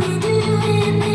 What do you do with me?